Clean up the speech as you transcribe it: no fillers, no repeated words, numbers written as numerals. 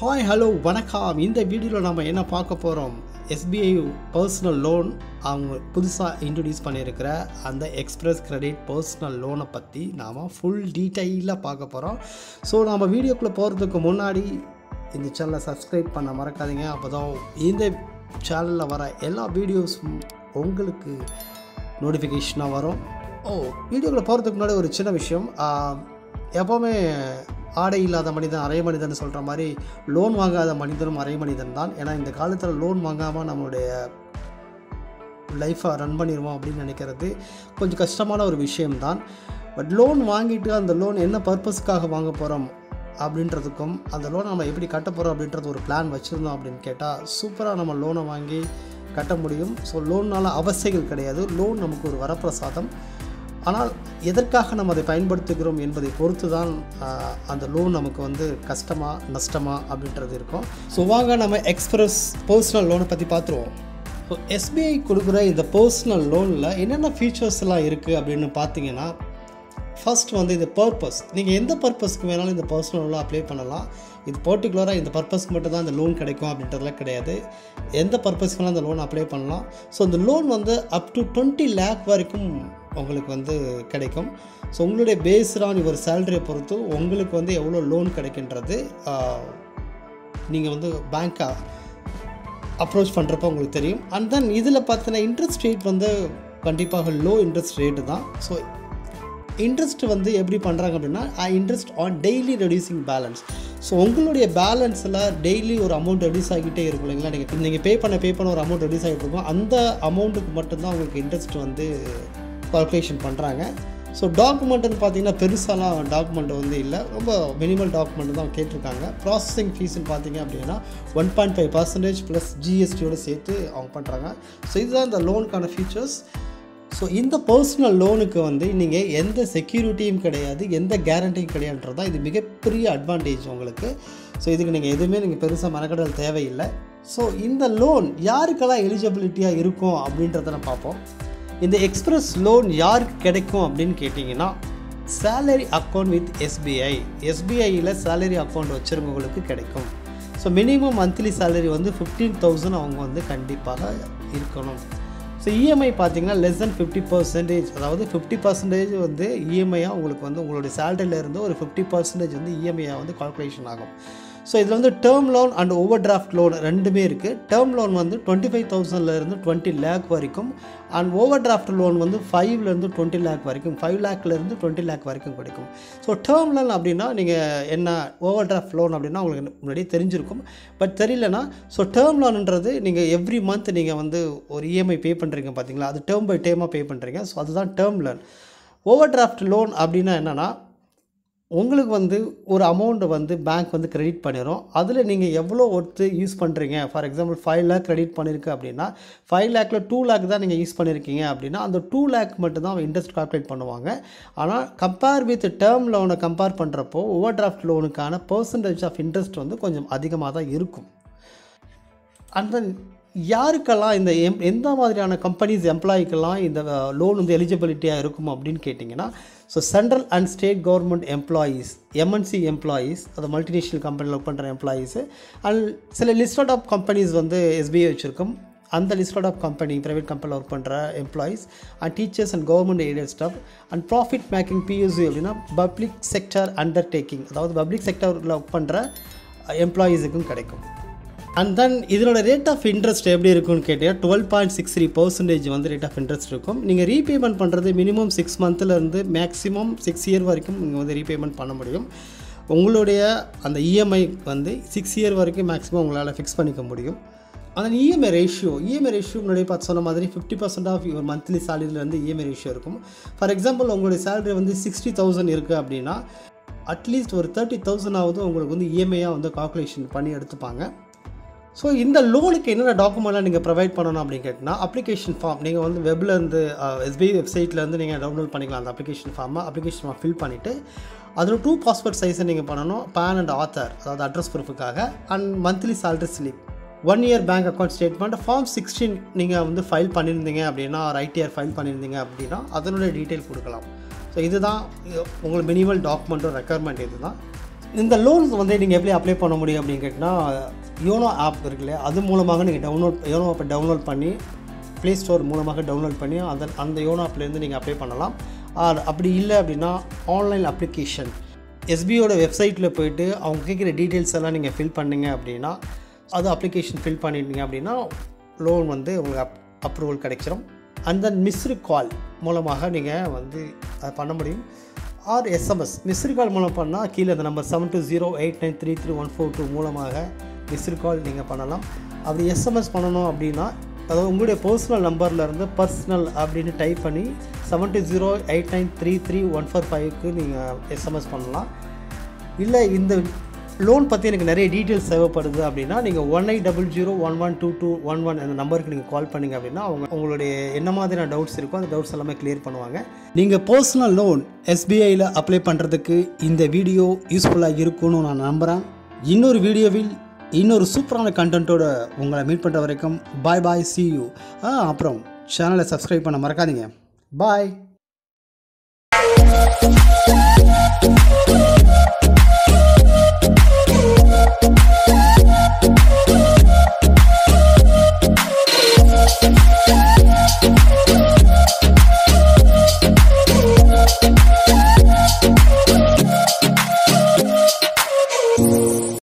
Hi hello வணக்கம். இந்த வீடியோவில் நம்ம என்ன பார்க்க போகிறோம், எஸ்பிஐ பர்சனல் லோன் அவங்க புதுசாக இன்ட்ரடியூஸ் பண்ணியிருக்கிற அந்த எக்ஸ்பிரஸ் கிரெடிட் பர்சனல் லோனை பற்றி நாம் ஃபுல் டீட்டெயிலாக பார்க்க போகிறோம். ஸோ நம்ம வீடியோக்குள்ளே போகிறதுக்கு முன்னாடி இந்த சேனலை சப்ஸ்கிரைப் பண்ண மறக்காதீங்க. அப்போ தான் இந்த சேனலில் வர எல்லா வீடியோஸும் உங்களுக்கு நோட்டிஃபிகேஷனாக வரும். வீடியோக்குள்ளே போகிறதுக்கு முன்னாடி ஒரு சின்ன விஷயம், எப்போவுமே ஆடை இல்லாத மனிதன் அரை மனிதன் சொல்கிற மாதிரி லோன் வாங்காத மனிதனும் அரை மனிதன் தான். ஏன்னா இந்த காலத்தில் லோன் வாங்காமல் நம்மளுடைய லைஃப்பை ரன் பண்ணிடுவோம் அப்படின்னு நினைக்கிறது கொஞ்சம் கஷ்டமான ஒரு விஷயம்தான். பட் லோன் வாங்கிட்டு அந்த லோன் என்ன பர்பஸ்க்காக வாங்க போகிறோம் அப்படின்றதுக்கும் அந்த லோனை நம்ம எப்படி கட்ட போகிறோம் அப்படின்றது ஒரு பிளான் வச்சுருந்தோம் அப்படின்னு கேட்டால் சூப்பராக நம்ம லோனை வாங்கி கட்ட முடியும். ஸோ லோன்னால் அவசியங்கள் கிடையாது, லோன் நமக்கு ஒரு வரப்பிரசாதம். ஆனால் எதற்காக நம்ம அதை பயன்படுத்துகிறோம் என்பதை பொறுத்து தான் அந்த லோன் நமக்கு வந்து கஷ்டமாக நஷ்டமாக அப்படின்றது இருக்கும். ஸோ வாங்க நம்ம எக்ஸ்பிரஸ் பர்சனல் லோனை பற்றி பார்த்துருவோம். ஸோ எஸ்பிஐ கொடுக்குற இந்த பர்சனல் லோனில் என்னென்ன ஃபீச்சர்ஸ்லாம் இருக்குது அப்படின்னு பார்த்தீங்கன்னா, ஃபஸ்ட் வந்து இந்த பர்பஸ், நீங்கள் எந்த பர்பஸ்க்கு வேணாலும் இந்த பர்சனல் லோன் அப்ளை பண்ணலாம். இது பர்டிகுலராக இந்த பர்பஸ்க்கு மட்டும் தான் இந்த லோன் கிடைக்கும் அப்படின்றதுலாம் கிடையாது, எந்த பர்பஸ்க்கு வேணாலும் அந்த லோன் அப்ளை பண்ணலாம். ஸோ இந்த லோன் வந்து அப் டு 20 லேக் வரைக்கும் உங்களுக்கு வந்து கிடைக்கும். ஸோ உங்களுடைய பேஸ்டான் இவர் சேலரியை பொறுத்து உங்களுக்கு வந்து எவ்வளோ லோன் கிடைக்கின்றது நீங்கள் வந்து பேங்க்கை அப்ரோச் பண்ணுறப்ப உங்களுக்கு தெரியும். அண்ட் தென் இதில் பார்த்தீங்கன்னா இன்ட்ரெஸ்ட் ரேட் வந்து கண்டிப்பாக லோ இன்ட்ரெஸ்ட் ரேட்டு தான். ஸோ இன்ட்ரெஸ்ட் வந்து எப்படி பண்ணுறாங்க அப்படின்னா, interest on daily reducing balance. So உங்களுடைய பேலன்ஸில் டெய்லி ஒரு அமௌண்ட் ரெடியூஸ் ஆகிட்டே இருக்கும் இல்லைங்களா. நீங்கள் பே பண்ண ஒரு அமௌண்ட் ரெடியூஸ் ஆகிட்டு இருக்கும், அந்த அமௌண்ட்டுக்கு மட்டும்தான் உங்களுக்கு இன்ட்ரெஸ்ட் வந்து கால்குலேஷன் பண்ணுறாங்க. ஸோ டாக்குமெண்ட்டுன்னு பார்த்தீங்கன்னா பெருசாலாம் டாக்குமெண்ட் வந்து இல்லை, ரொம்ப மினிமல் டாக்குமெண்ட் தான் கேட்டிருக்காங்க. ப்ராசஸிங் ஃபீஸ்ன்னு பார்த்தீங்க அப்படின்னா 1.5% ப்ளஸ் ஜிஎஸ்டியோடு சேர்த்து அவங்க பண்ணுறாங்க. ஸோ இதுதான் இந்த லோனுக்கான ஃபீச்சர்ஸ். ஸோ இந்த பர்சனல் லோனுக்கு வந்து நீங்கள் எந்த செக்யூரிட்டியும் கிடையாது, எந்த கேரண்டியும் கிடையாதுன்றது தான் இது மிகப்பெரிய அட்வான்டேஜ் உங்களுக்கு. ஸோ இதுக்கு நீங்கள் எதுவுமே நீங்கள் பெருசாக மெனக்கெடல் தேவையில்லை. ஸோ இந்த லோன் யாருக்கெல்லாம் எலிஜிபிலிட்டியாக இருக்கும் அப்படின்றத நான் பார்ப்போம். இந்த எக்ஸ்பிரஸ் லோன் யாருக்கு கிடைக்கும் அப்படின்னு கேட்டிங்கன்னா, சேலரி அக்கௌண்ட் வித் எஸ்பிஐ, எஸ்பிஐயில் சேலரி அக்கௌண்ட் வச்சுருக்கவங்களுக்கு கிடைக்கும். ஸோ மினிமம் மந்த்லி சேலரி வந்து 15,000 அவங்க வந்து கண்டிப்பாக இருக்கணும். ஸோ இஎம்ஐ பார்த்திங்கன்னா லெஸ் தென் 50%, அதாவது 50% வந்து இஎம்ஐயாக உங்களுக்கு வந்து உங்களுடைய சேலரியிலேருந்து ஒரு 50% வந்து இஎம்ஐயாக வந்து கால்குலேஷன் ஆகும். ஸோ இதில் வந்து term loan and overdraft loan ரெண்டுமே இருக்குது. டேர்ம் லோன் வந்து 25,000லேருந்து 20 லேக் வரைக்கும், அண்ட் ஓவர் டிராஃப்ட் லோன் வந்து 5லேருந்து 20 லேக் வரைக்கும், 5 லேக்லேருந்து 20 லேக் வரைக்கும் கிடைக்கும். ஸோ டேர்ம் லோன் அப்படின்னா நீங்கள் என்ன ஓவர் டிராஃப்ட் லோன் அப்படின்னா உங்களுக்கு முன்னாடி தெரிஞ்சிருக்கும், பட் தெரியலனா ஸோ டேர்ம் லோன்ன்றது நீங்கள் எவ்ரி மந்த் நீங்கள் வந்து ஒரு இஎம்ஐ பே பண்ணுறீங்க பார்த்தீங்களா, அது டேர்ம் பை டேமாக பே பண்ணுறீங்க. ஸோ அதுதான் term loan. Overdraft loan அப்படின்னா என்னென்னா, உங்களுக்கு வந்து ஒரு அமௌண்ட்டை வந்து பேங்க் வந்து கிரெடிட் பண்ணிடும், அதில் நீங்கள் எவ்வளோ ஒர்த்து யூஸ் பண்ணுறீங்க. ஃபார் எக்ஸாம்பிள் 5 லேக் கிரெடிட் பண்ணியிருக்கு அப்படின்னா 5 லேக்கில் 2 லேக் தான் நீங்கள் யூஸ் பண்ணியிருக்கீங்க அப்படின்னா அந்த 2 லேக் மட்டும்தான் அவங்க இன்ட்ரெஸ்ட் கால்குலேட் பண்ணுவாங்க. ஆனால் கம்பேர் வித் டேர்ம் லோனை கம்பேர் பண்ணுறப்போ ஓவர் டிராஃப்ட் லோனுக்கான பர்சன்டேஜ் ஆஃப் இன்ட்ரெஸ்ட் வந்து கொஞ்சம் அதிகமாக தான் இருக்கும். அண்ட் தென் யாருக்கெல்லாம் இந்த எந்த மாதிரியான கம்பெனிஸ் எம்ப்ளாய்க்கெல்லாம் இந்த லோன் வந்து எலிஜிபிலிட்டியாக இருக்கும் அப்படின்னு கேட்டிங்கன்னா, so central and state government employees, MNC employees, அது மல்டிநேஷனல் கம்பெனியில் ஒர்க் பண்ணுற எம்ப்ளாயீஸு, அண்ட் சில லிஸ்டட் ஆஃப் கம்பெனிஸ் வந்து எஸ்பிஐ வச்சுருக்கும். அந்த லிஸ்டட் ஆஃப் கம்பெனி ப்ரைவேட் கம்பெனியில் ஒர்க் பண்ணுற employees and teachers and government area staff and profit making PUC அப்படின்னா பப்ளிக் செக்டர் அண்டர்டேக்கிங், அதாவது பப்ளிக் செக்டரில் ஒர்க் பண்ணுற எம்ப்ளாயீஸுக்கும் கிடைக்கும். அண்ட் தென் இதனோட ரேட் ஆஃப் இன்ட்ரெஸ்ட் எப்படி இருக்குன்னு கேட்டிங்கன்னா 12.63% வந்து ரேட் ஆஃப் இன்ட்ரெஸ்ட் இருக்கும். நீங்கள் ரீபேமெண்ட் பண்ணுறது மினிமம் 6 மந்த்லேருந்து மேக்ஸிமம் 6 இயர் வரைக்கும் நீங்கள் வந்து ரீபேமெண்ட் பண்ண முடியும். உங்களுடைய அந்த இஎம்ஐ வந்து 6 இயர் வரைக்கும் மேக்ஸிமம் உங்களால் ஃபிக்ஸ் பண்ணிக்க முடியும். அந்த இஎம்ஐ ரேஷியோ முன்னாடி பார்த்து சொன்ன மாதிரி 50% ஆஃப் யுவர் மந்த்லி சேலரியிலேருந்து இஎம்ஐ ரேஷியோ இருக்கும். ஃபார் எக்ஸாம்பிள் உங்களுடைய சேலரி வந்து 60,000 இருக்குது அப்படின்னா அட்லீஸ்ட் ஒரு 30,000ஆவது உங்களுக்கு வந்து இஎம்ஐயாக வந்து கால்குலேஷன் பண்ணி எடுத்துப்பாங்க. ஸோ இந்த லோனுக்கு என்னென்ன டாக்குமெண்ட்லாம் நீங்கள் ப்ரொவைட் பண்ணணும் அப்படின்னு கேட்டிங்கன்னா, அப்ளிகேஷன் ஃபார்ம் நீங்கள் வந்து வெப்லேருந்து எஸ்பிஐ வெப்சைட்லேருந்து நீங்கள் டவுன்லோட் பண்ணிக்கலாம். அந்த அப்ளிகேஷன் ஃபார்மை ஃபில் பண்ணிவிட்டு அதில் 2 பாஸ்போர்ட் சைஸை நீங்கள் பண்ணணும், பேன் அண்ட் ஆத்தர், அதாவது அட்ரஸ் ப்ரூஃபுக்காக, and monthly salary slip, 1 year bank account statement, form 16 நீங்கள் வந்து ஃபைல் பண்ணியிருந்தீங்க அப்படின்னா, ரைட்டியர் ஃபைல் பண்ணியிருந்தீங்க அப்படின்னா அதனுடைய டீட்டெயில் கொடுக்கலாம். ஸோ இதுதான் உங்களுக்கு மினிமல் டாக்குமெண்ட்டும் ரெக்குயர்மெண்ட் இது தான். இந்த லோன்ஸ் வந்து நீங்கள் எப்படி அப்ளை பண்ண முடியும் அப்படின்னு கேட்டிங்கன்னா, யோனோ ஆப் இருக்குல்ல, அது மூலமாக நீங்கள் டவுன்லோட் யோனோ ஆப்பை டவுன்லோட் பண்ணி ப்ளே ஸ்டோர் மூலமாக டவுன்லோட் பண்ணி அந்த அந்த யோனோ ஆப்லேருந்து நீங்கள் அப்ளை பண்ணலாம். அப்படி இல்லை அப்படின்னா ஆன்லைன் அப்ளிகேஷன் எஸ்பிஐயோட வெப்சைட்டில் போய்ட்டு அவங்க கேட்குற டீட்டெயில்ஸ் எல்லாம் நீங்கள் ஃபில் பண்ணிங்க அப்படின்னா, அது அப்ளிகேஷன் ஃபில் பண்ணிட்டீங்க அப்படின்னா லோன் வந்து உங்களுக்கு அப்ரூவல் கிடைச்சிடும். அந்த மிஸ்டு கால் மூலமாக நீங்கள் வந்து அதை பண்ண முடியும். ஆர் எஸ்எம்எஸ் மிஸ்டு கால் மூலம் பண்ணால் கீழே அந்த நம்பர் 7208933142 மூலமாக மிஸ்டு கால் நீங்கள் பண்ணலாம். அப்படி எஸ்எம்எஸ் பண்ணணும் அப்படின்னா, அதாவது உங்களுடைய பர்சனல் நம்பர்லேருந்து பர்சனல் அப்படின்னு டைப் பண்ணி 7208933145க்கு நீங்கள் எஸ்எம்எஸ் பண்ணலாம். இல்லை இந்த லோன் பற்றி எனக்கு நிறைய டீட்டெயில்ஸ் தேவைப்படுது அப்படின்னா, நீங்கள் 1800112211 அந்த நம்பருக்கு நீங்கள் கால் பண்ணிங்க அப்படின்னா உங்களுடைய என்ன மாதிரியான டவுட்ஸ் இருக்கோ அந்த டவுட்ஸ் எல்லாமே கிளியர் பண்ணுவாங்க. நீங்கள் பர்சனல் லோன் எஸ்பிஐயில் அப்ளை பண்ணுறதுக்கு இந்த வீடியோ யூஸ்ஃபுல்லாக இருக்கும்னு நான் நம்புகிறேன். இன்னொரு வீடியோவில் இன்னொரு சூப்பரான கண்டென்ட்டோட உங்களை மீட் பண்ணுற வரைக்கும் பாய் பாய், சி யூ. அப்புறம் சேனலை சப்ஸ்கிரைப் பண்ண மறக்காதீங்க. பாய்.